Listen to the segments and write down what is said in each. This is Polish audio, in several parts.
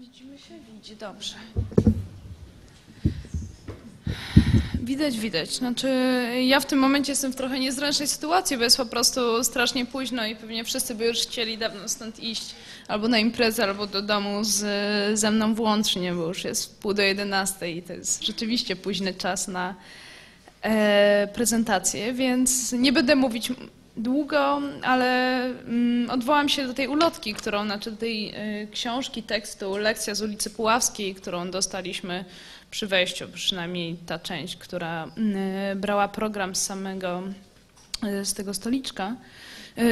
Widzimy się? Widzi, dobrze. Widać, widać. Znaczy, ja w tym momencie jestem w trochę niezręcznej sytuacji, bo jest po prostu strasznie późno i pewnie wszyscy by już chcieli dawno stąd iść, albo na imprezę, albo do domu ze mną włącznie, bo już jest 10:30 i to jest rzeczywiście późny czas na prezentację, więc nie będę mówić długo, ale odwołam się do tej ulotki, którą, znaczy do tej książki, tekstu Lekcja z ulicy Puławskiej, którą dostaliśmy przy wejściu, przynajmniej ta część, która brała program z tego stoliczka,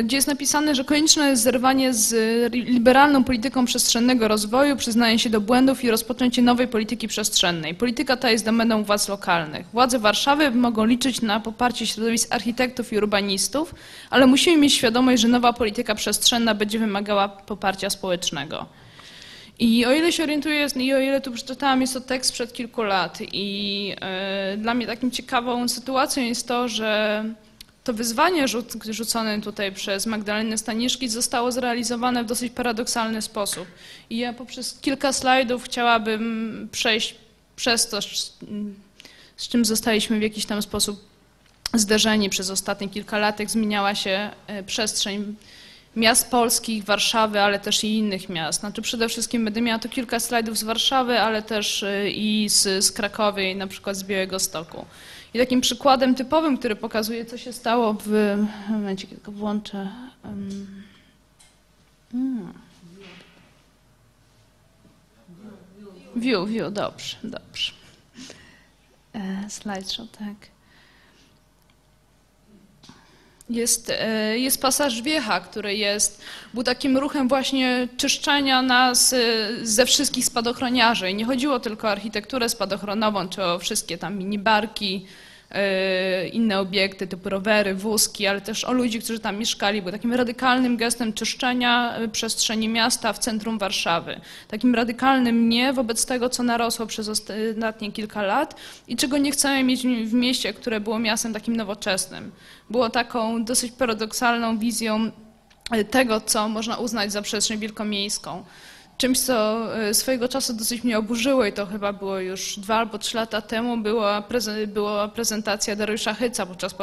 gdzie jest napisane, że konieczne jest zerwanie z liberalną polityką przestrzennego rozwoju, przyznanie się do błędów i rozpoczęcie nowej polityki przestrzennej. Polityka ta jest domeną władz lokalnych. Władze Warszawy mogą liczyć na poparcie środowisk architektów i urbanistów, ale musimy mieć świadomość, że nowa polityka przestrzenna będzie wymagała poparcia społecznego. I o ile się orientuję i o ile tu przeczytałam, jest to tekst sprzed kilku lat i dla mnie takim ciekawą sytuacją jest to, że to wyzwanie rzucone tutaj przez Magdalenę Staniszki zostało zrealizowane w dosyć paradoksalny sposób. I ja poprzez kilka slajdów chciałabym przejść przez to, z czym zostaliśmy w jakiś tam sposób zderzeni przez ostatnie kilka lat, jak zmieniała się przestrzeń miast polskich, Warszawy, ale też i innych miast. Znaczy przede wszystkim będę miała tu kilka slajdów z Warszawy, ale też i z Krakowa i na przykład z Białegostoku. I takim przykładem typowym, który pokazuje, co się stało w momencie, kiedy tylko włączę. View, dobrze, dobrze. Slideshow, tak. Jest pasaż Wiecha, który był takim ruchem właśnie czyszczenia nas ze wszystkich spadochroniarzy. I nie chodziło tylko o architekturę spadochronową, czy o wszystkie tam minibarki, inne obiekty typu rowery, wózki, ale też o ludzi, którzy tam mieszkali. Był takim radykalnym gestem czyszczenia przestrzeni miasta w centrum Warszawy. Takim radykalnym nie wobec tego, co narosło przez ostatnie kilka lat i czego nie chcemy mieć w mieście, które było miastem takim nowoczesnym. Było taką dosyć paradoksalną wizją tego, co można uznać za przestrzeń wielkomiejską. Czymś, co swojego czasu dosyć mnie oburzyło i to chyba było już 2 albo 3 lata temu, była prezentacja Dariusza Chyca podczas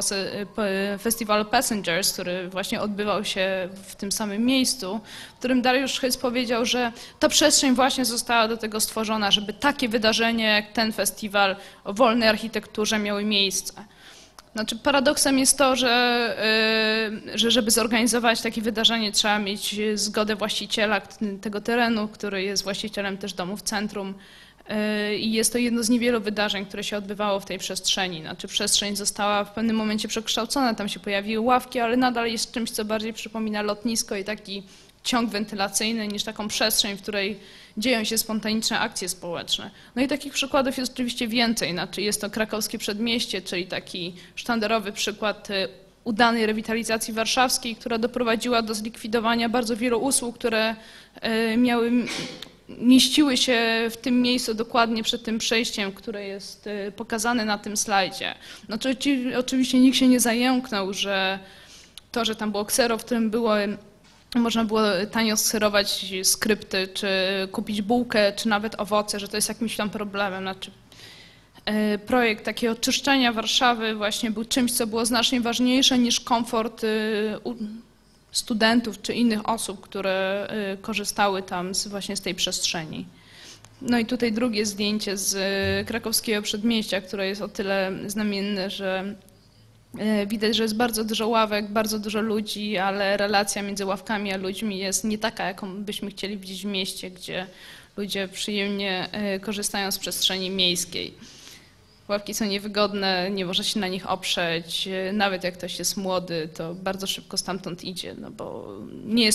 festiwalu Passengers, który właśnie odbywał się w tym samym miejscu, w którym Dariusz Chyc powiedział, że ta przestrzeń właśnie została do tego stworzona, żeby takie wydarzenie jak ten festiwal o wolnej architekturze miały miejsce. Znaczy paradoksem jest to, że żeby zorganizować takie wydarzenie, trzeba mieć zgodę właściciela tego terenu, który jest właścicielem też domu w centrum i jest to jedno z niewielu wydarzeń, które się odbywało w tej przestrzeni. Znaczy przestrzeń została w pewnym momencie przekształcona, tam się pojawiły ławki, ale nadal jest czymś, co bardziej przypomina lotnisko i taki ciąg wentylacyjny niż taką przestrzeń, w której dzieją się spontaniczne akcje społeczne. No i takich przykładów jest oczywiście więcej. Znaczy jest to Krakowskie Przedmieście, czyli taki sztandarowy przykład udanej rewitalizacji warszawskiej, która doprowadziła do zlikwidowania bardzo wielu usług, które mieściły się w tym miejscu dokładnie przed tym przejściem, które jest pokazane na tym slajdzie. No to oczywiście nikt się nie zająknął, że to, że tam było ksero, w którym było można było tanio skserować skrypty, czy kupić bułkę, czy nawet owoce, że to jest jakimś tam problemem. Znaczy, projekt takiego czyszczenia Warszawy właśnie był czymś, co było znacznie ważniejsze niż komfort studentów czy innych osób, które korzystały tam właśnie z tej przestrzeni. No i tutaj drugie zdjęcie z Krakowskiego Przedmieścia, które jest o tyle znamienne, że widać, że jest bardzo dużo ławek, bardzo dużo ludzi, ale relacja między ławkami a ludźmi jest nie taka, jaką byśmy chcieli widzieć w mieście, gdzie ludzie przyjemnie korzystają z przestrzeni miejskiej. Ławki są niewygodne, nie można się na nich oprzeć, nawet jak ktoś jest młody, to bardzo szybko stamtąd idzie, no bo nie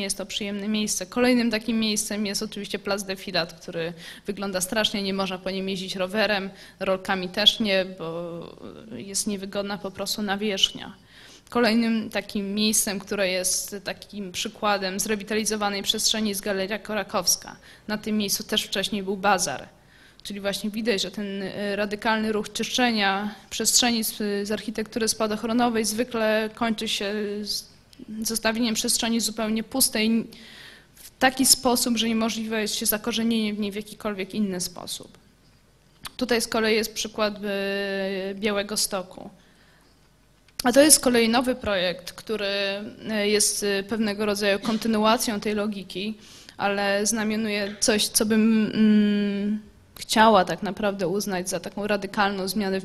jest to przyjemne miejsce. Kolejnym takim miejscem jest oczywiście Plac Defilad, który wygląda strasznie, nie można po nim jeździć rowerem, rolkami też nie, bo jest niewygodna po prostu nawierzchnia. Kolejnym takim miejscem, które jest takim przykładem zrewitalizowanej przestrzeni jest Galeria Korakowska. Na tym miejscu też wcześniej był bazar. Czyli właśnie widać, że ten radykalny ruch czyszczenia przestrzeni z architektury spadochronowej zwykle kończy się zostawieniem przestrzeni zupełnie pustej, w taki sposób, że niemożliwe jest się zakorzenienie w niej w jakikolwiek inny sposób. Tutaj z kolei jest przykład Białegostoku. A to jest z kolei nowy projekt, który jest pewnego rodzaju kontynuacją tej logiki, ale znamionuje coś, co bym chciała tak naprawdę uznać za taką radykalną zmianę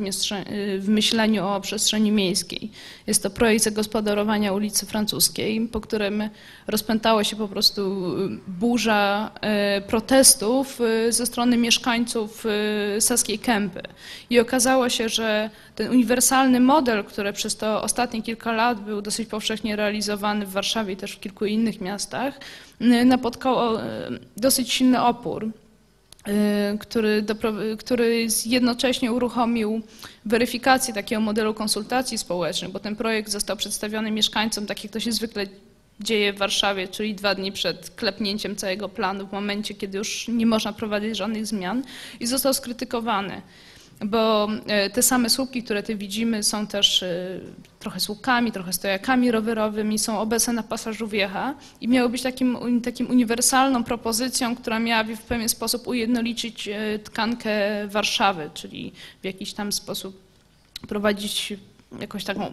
w myśleniu o przestrzeni miejskiej. Jest to projekt zagospodarowania ulicy Francuskiej, po którym rozpętało się po prostu burza protestów ze strony mieszkańców Saskiej Kępy. I okazało się, że ten uniwersalny model, który przez to ostatnie kilka lat był dosyć powszechnie realizowany w Warszawie i też w kilku innych miastach, napotkał dosyć silny opór, który jednocześnie uruchomił weryfikację takiego modelu konsultacji społecznych, bo ten projekt został przedstawiony mieszkańcom, tak jak to się zwykle dzieje w Warszawie, czyli 2 dni przed klepnięciem całego planu, w momencie, kiedy już nie można prowadzić żadnych zmian, i został skrytykowany. Bo te same słupki, które tu widzimy, są też trochę słupkami, trochę stojakami rowerowymi, są obecne na pasażu Wiecha i miały być takim uniwersalną propozycją, która miała w pewien sposób ujednolicić tkankę Warszawy, czyli w jakiś tam sposób prowadzić jakąś taką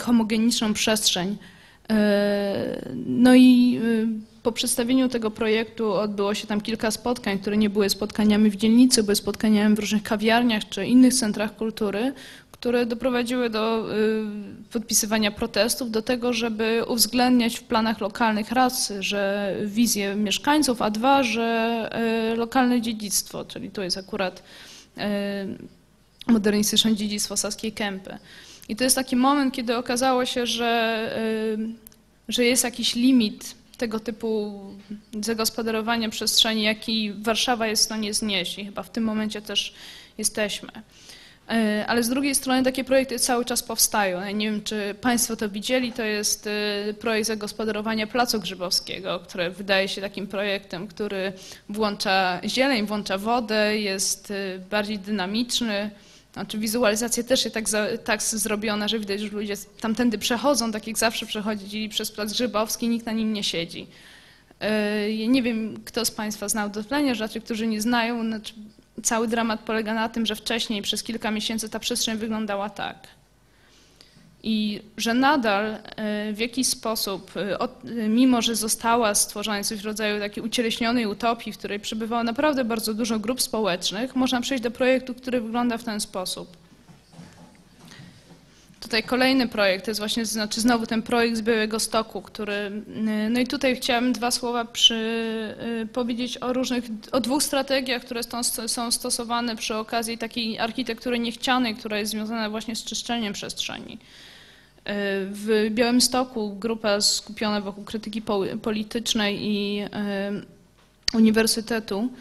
homogeniczną przestrzeń. No i po przedstawieniu tego projektu odbyło się tam kilka spotkań, które nie były spotkaniami w dzielnicy, były spotkaniami w różnych kawiarniach czy innych centrach kultury, które doprowadziły do podpisywania protestów, do tego, żeby uwzględniać w planach lokalnych raz, że wizję mieszkańców, a dwa, że lokalne dziedzictwo, czyli to jest akurat modernistyczne dziedzictwo Saskiej Kępy. I to jest taki moment, kiedy okazało się, że jest jakiś limit tego typu zagospodarowania przestrzeni, jaki Warszawa jest w stanie znieść, i chyba w tym momencie też jesteśmy. Ale z drugiej strony takie projekty cały czas powstają. Ja nie wiem, czy Państwo to widzieli, to jest projekt zagospodarowania Placu Grzybowskiego, który wydaje się takim projektem, który włącza zieleń, włącza wodę, jest bardziej dynamiczny. Znaczy wizualizacja też jest tak zrobiona, że widać, że ludzie tamtędy przechodzą, tak jak zawsze przechodzili przez Plac Grzybowski, nikt na nim nie siedzi. Ja nie wiem, kto z Państwa znał dotleniarz, raczej którzy nie znają, znaczy cały dramat polega na tym, że wcześniej przez kilka miesięcy ta przestrzeń wyglądała tak. I że nadal w jakiś sposób, mimo że została stworzona coś w rodzaju takiej ucieleśnionej utopii, w której przebywało naprawdę bardzo dużo grup społecznych, można przejść do projektu, który wygląda w ten sposób. Tutaj kolejny projekt, to jest właśnie, znaczy znowu ten projekt z Białegostoku, który, no i tutaj chciałam dwa słowa powiedzieć o dwóch strategiach, które są stosowane przy okazji takiej architektury niechcianej, która jest związana właśnie z czyszczeniem przestrzeni. W Białymstoku grupa skupiona wokół krytyki politycznej i uniwersytetu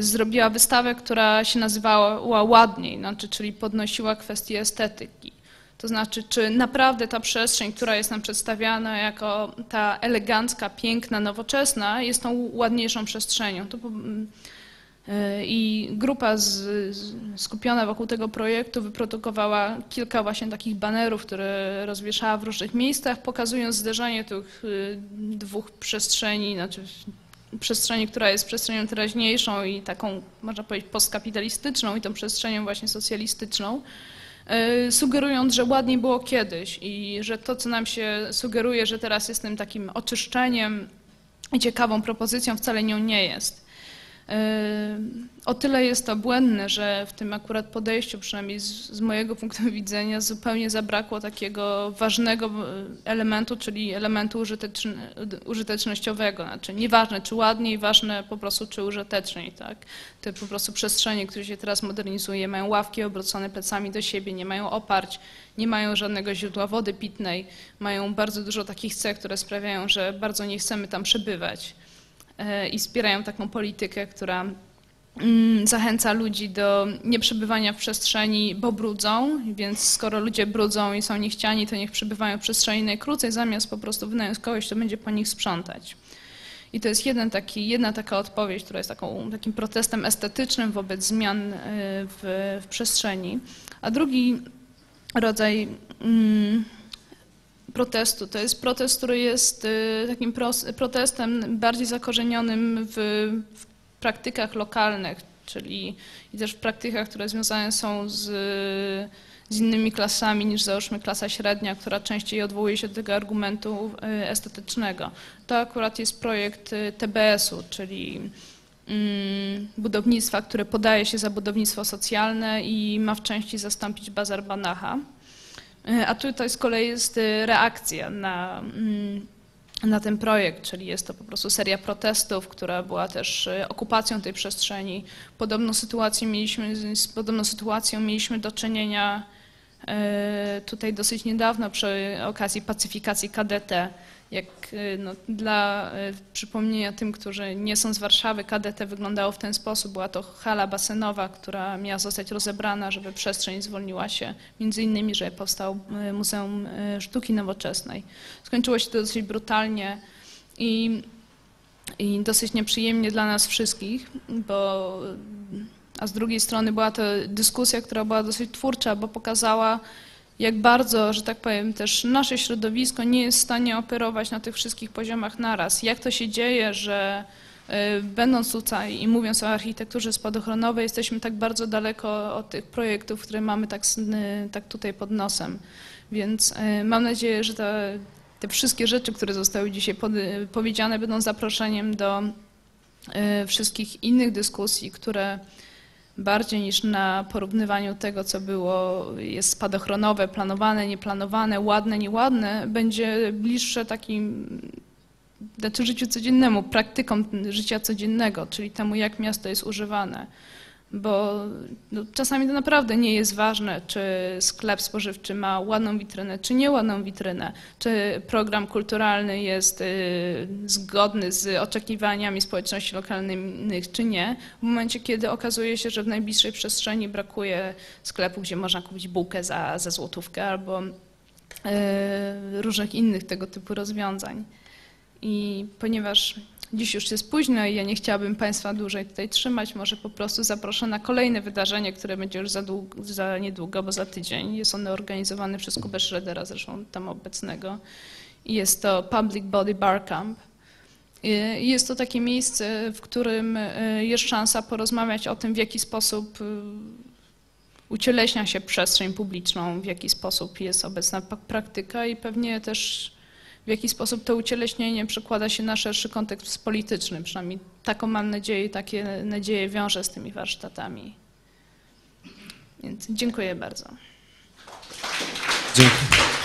zrobiła wystawę, która się nazywała Ładniej, znaczy, czyli podnosiła kwestię estetyki. To znaczy, czy naprawdę ta przestrzeń, która jest nam przedstawiana jako ta elegancka, piękna, nowoczesna, jest tą ładniejszą przestrzenią. I grupa skupiona wokół tego projektu wyprodukowała kilka właśnie takich banerów, które rozwieszała w różnych miejscach, pokazując zderzenie tych dwóch przestrzeni, znaczy przestrzeni, która jest przestrzenią teraźniejszą i taką, można powiedzieć, postkapitalistyczną, i tą przestrzenią właśnie socjalistyczną, sugerując, że ładniej było kiedyś i że to, co nam się sugeruje, że teraz jest tym takim oczyszczeniem i ciekawą propozycją, wcale nią nie jest. O tyle jest to błędne, że w tym akurat podejściu, przynajmniej z mojego punktu widzenia, zupełnie zabrakło takiego ważnego elementu, czyli elementu użytecznościowego. Znaczy nieważne czy ładniej, ważne po prostu czy użyteczniej. Tak? Te po prostu przestrzenie, które się teraz modernizuje, mają ławki obrócone plecami do siebie, nie mają oparć, nie mają żadnego źródła wody pitnej, mają bardzo dużo takich cech, które sprawiają, że bardzo nie chcemy tam przebywać. I wspierają taką politykę, która zachęca ludzi do nieprzebywania w przestrzeni, bo brudzą, więc skoro ludzie brudzą i są niechciani, to niech przebywają w przestrzeni najkrócej, zamiast po prostu wynająć kogoś, kto będzie po nich sprzątać. I to jest jedna taka odpowiedź, która jest takim protestem estetycznym wobec zmian w przestrzeni. A drugi rodzaj protestu. To jest protest, który jest takim protestem bardziej zakorzenionym w praktykach lokalnych, czyli i też w praktykach, które związane są z innymi klasami niż załóżmy klasa średnia, która częściej odwołuje się do tego argumentu estetycznego. To akurat jest projekt TBS-u, czyli budownictwa, które podaje się za budownictwo socjalne i ma w części zastąpić Bazar Banacha. A tutaj z kolei jest reakcja na ten projekt, czyli jest to po prostu seria protestów, która była też okupacją tej przestrzeni. Z podobną sytuacją mieliśmy do czynienia tutaj dosyć niedawno przy okazji pacyfikacji KDT. Jak no, dla przypomnienia tym, którzy nie są z Warszawy, KDT wyglądało w ten sposób. Była to hala basenowa, która miała zostać rozebrana, żeby przestrzeń zwolniła się, między innymi, że powstało Muzeum Sztuki Nowoczesnej. Skończyło się to dosyć brutalnie i dosyć nieprzyjemnie dla nas wszystkich, a z drugiej strony była to dyskusja, która była dosyć twórcza, bo pokazała, jak bardzo, że tak powiem, też nasze środowisko nie jest w stanie operować na tych wszystkich poziomach naraz. Jak to się dzieje, że będąc tutaj i mówiąc o architekturze spadochronowej, jesteśmy tak bardzo daleko od tych projektów, które mamy tak tutaj pod nosem. Więc mam nadzieję, że te wszystkie rzeczy, które zostały dzisiaj powiedziane, będą zaproszeniem do wszystkich innych dyskusji, które bardziej niż na porównywaniu tego, co było, jest spadochronowe, planowane, nieplanowane, ładne, nieładne, będzie bliższe takim, znaczy życiu codziennemu, praktykom życia codziennego, czyli temu, jak miasto jest używane. Bo no, czasami to naprawdę nie jest ważne, czy sklep spożywczy ma ładną witrynę, czy nieładną witrynę, czy program kulturalny jest zgodny z oczekiwaniami społeczności lokalnych, czy nie. W momencie, kiedy okazuje się, że w najbliższej przestrzeni brakuje sklepu, gdzie można kupić bułkę za złotówkę albo różnych innych tego typu rozwiązań. I ponieważ dziś już jest późno i ja nie chciałabym Państwa dłużej tutaj trzymać, może po prostu zaproszę na kolejne wydarzenie, które będzie już za niedługo, bo za tydzień. Jest ono organizowane przez Kubę Szredera, zresztą tam obecnego. Jest to Public Body Bar Camp. Jest to takie miejsce, w którym jest szansa porozmawiać o tym, w jaki sposób ucieleśnia się przestrzeń publiczną, w jaki sposób jest obecna praktyka i pewnie też w jaki sposób to ucieleśnienie przekłada się na szerszy kontekst polityczny, przynajmniej taką mam nadzieję i takie nadzieje wiąże z tymi warsztatami. Więc dziękuję bardzo. Dziękuję.